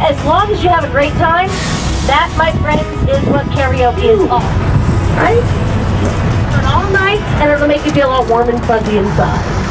As long as you have a great time, that, my friends, is what karaoke is all. Right? All night, and it'll make you feel all warm and fuzzy inside.